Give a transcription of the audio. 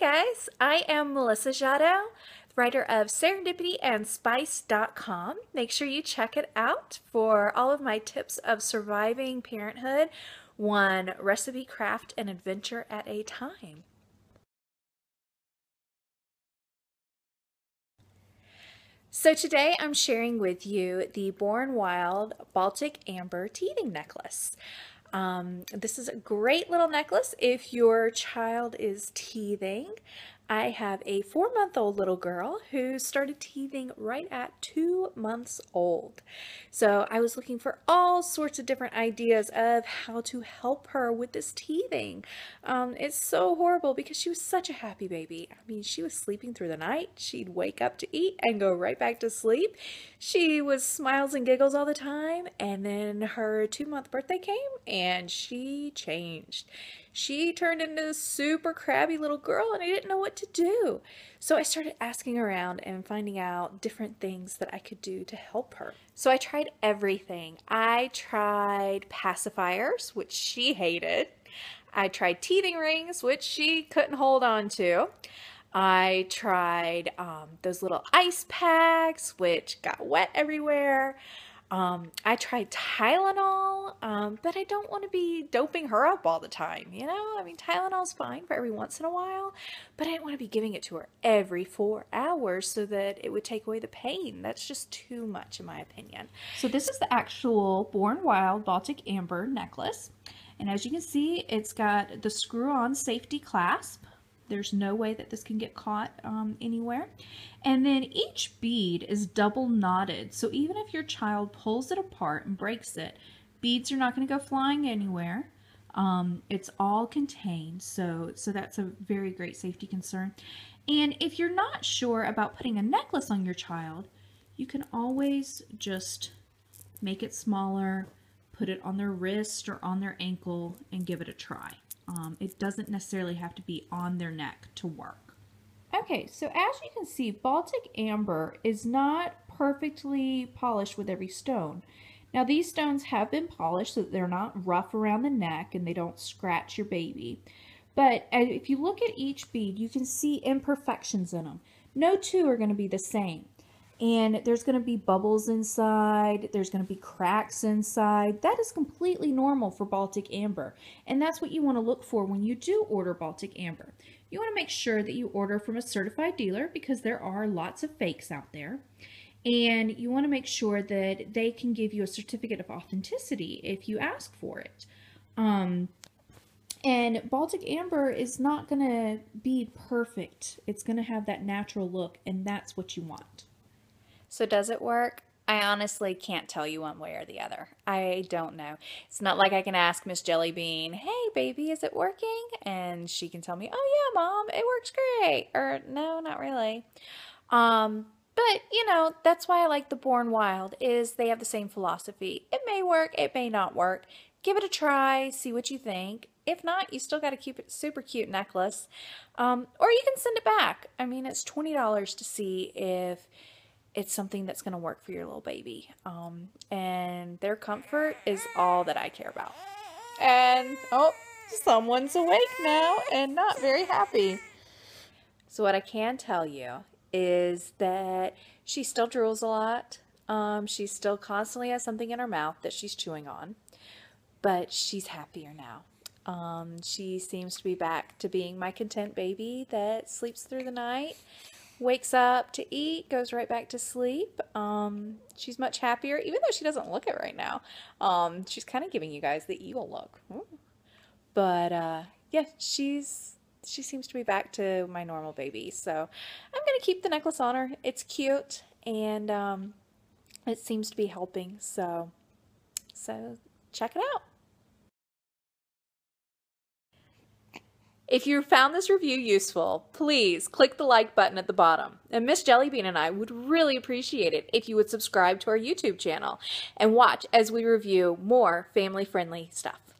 guys, I am Melissa Giotto, writer of serendipityandspice.com. Make sure you check it out for all of my tips of surviving parenthood, one recipe, craft, and adventure at a time. So today I'm sharing with you the Born Wild Baltic Amber Teething Necklace. This is a great little necklace if your child is teething. I have a 4-month-old little girl who started teething right at 2 months old. So I was looking for all sorts of different ideas of how to help her with this teething. It's so horrible because she was such a happy baby. I mean, she was sleeping through the night. She'd wake up to eat and go right back to sleep. She was smiles and giggles all the time. And then her 2-month birthday came and she changed. She turned into this super crabby little girl and I didn't know what to do. So I started asking around and finding out different things that I could do to help her. So I tried everything. I tried pacifiers, which she hated. I tried teething rings, which she couldn't hold on to. I tried those little ice packs, which got wet everywhere. I tried Tylenol, but I don't want to be doping her up all the time, you know? I mean, Tylenol's fine for every once in a while, but I didn't want to be giving it to her every 4 hours so that it would take away the pain. That's just too much in my opinion. So this is the actual Born Wild Baltic Amber necklace. And as you can see, it's got the screw-on safety clasp. There's no way that this can get caught anywhere. And then each bead is double knotted. So even if your child pulls it apart and breaks it, beads are not going to go flying anywhere. It's all contained. So that's a very great safety concern. And if you're not sure about putting a necklace on your child, you can always just make it smaller, put it on their wrist or on their ankle and give it a try. It doesn't necessarily have to be on their neck to work. Okay, so as you can see, Baltic Amber is not perfectly polished with every stone. Now these stones have been polished so that they're not rough around the neck and they don't scratch your baby. But if you look at each bead, you can see imperfections in them. No two are going to be the same. And there's going to be bubbles inside, there's going to be cracks inside. That is completely normal for Baltic Amber. And that's what you want to look for when you do order Baltic Amber. You want to make sure that you order from a certified dealer because there are lots of fakes out there. And you want to make sure that they can give you a certificate of authenticity if you ask for it. And Baltic Amber is not going to be perfect. It's going to have that natural look and that's what you want. So does it work? I honestly can't tell you one way or the other. I don't know. It's not like I can ask Miss Jellybean, hey baby, is it working? And she can tell me, oh yeah, mom, it works great. Or no, not really. But you know, that's why I like the Born Wild is they have the same philosophy. It may work, it may not work. Give it a try, see what you think. If not, you still got to keep it super cute necklace. Or you can send it back. I mean, it's $20 to see if it's something that's going to work for your little baby. And their comfort is all that I care about. And, oh, someone's awake now and not very happy. So what I can tell you is that she still drools a lot. She still constantly has something in her mouth that she's chewing on. But she's happier now. She seems to be back to being my content baby that sleeps through the night. Wakes up to eat, goes right back to sleep. She's much happier, even though she doesn't look it right now. She's kind of giving you guys the evil look. Ooh. But yeah, she seems to be back to my normal baby. So I'm gonna keep the necklace on her. It's cute and it seems to be helping. So check it out. If you found this review useful, please click the like button at the bottom. And Miss Jellybean and I would really appreciate it if you would subscribe to our YouTube channel and watch as we review more family-friendly stuff.